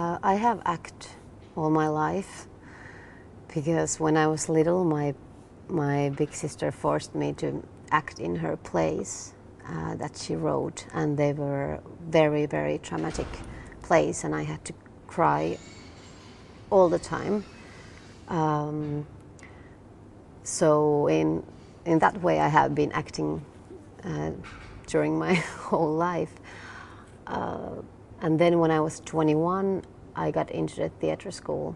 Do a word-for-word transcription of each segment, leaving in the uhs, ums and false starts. Uh, I have acted all my life because when I was little, my my big sister forced me to act in her plays uh, that she wrote, and they were very very traumatic plays, and I had to cry all the time. Um, so in in that way, I have been acting uh, during my whole life. Uh, And then when I was twenty-one, I got into the theatre school,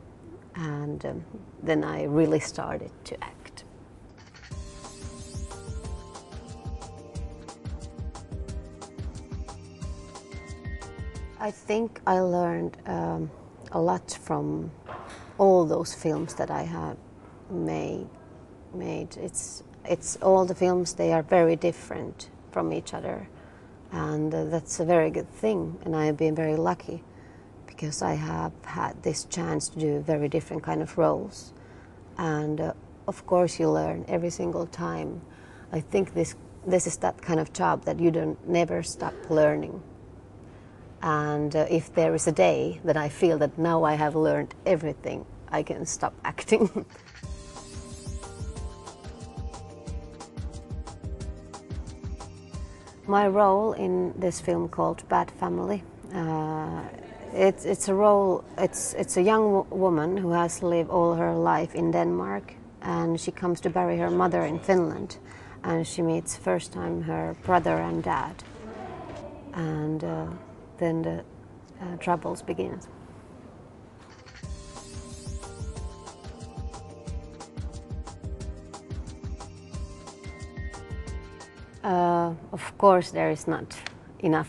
and um, then I really started to act. I think I learned um, a lot from all those films that I had made. made. It's, it's all the films, they are very different from each other. And uh, that's a very good thing, and I have been very lucky because I have had this chance to do very different kind of roles. And uh, of course you learn every single time. I think this, this is that kind of job that you don't never stop learning. And uh, if there is a day that I feel that now I have learned everything, I can stop acting. My role in this film called Bad Family, uh, it's, it's a role, it's, it's a young w woman who has lived all her life in Denmark, and she comes to bury her mother in Finland, and she meets first time her brother and dad, and uh, then the uh, troubles begin. Uh, of course, there is not enough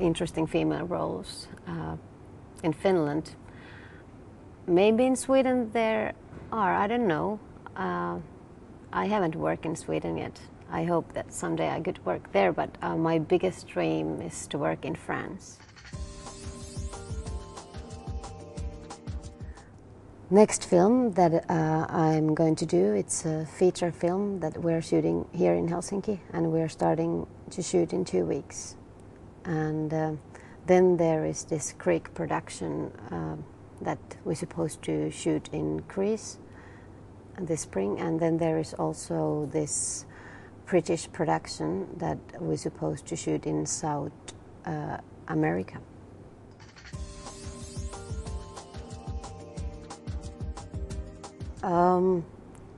interesting female roles uh, in Finland. Maybe in Sweden there are, I don't know. Uh, I haven't worked in Sweden yet. I hope that someday I could work there, but uh, my biggest dream is to work in France. Next film that uh, I'm going to do, it's a feature film that we're shooting here in Helsinki, and we're starting to shoot in two weeks. And uh, then there is this Greek production uh, that we're supposed to shoot in Greece this spring, and then there is also this British production that we're supposed to shoot in South uh, America. Um,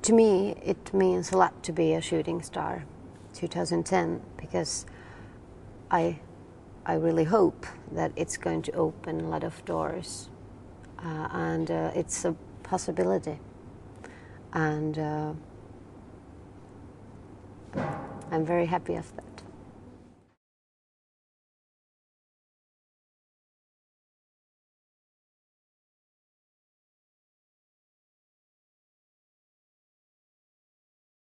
to me, it means a lot to be a shooting star two thousand ten, because I, I really hope that it's going to open a lot of doors, uh, and uh, it's a possibility, and uh, I'm very happy of that.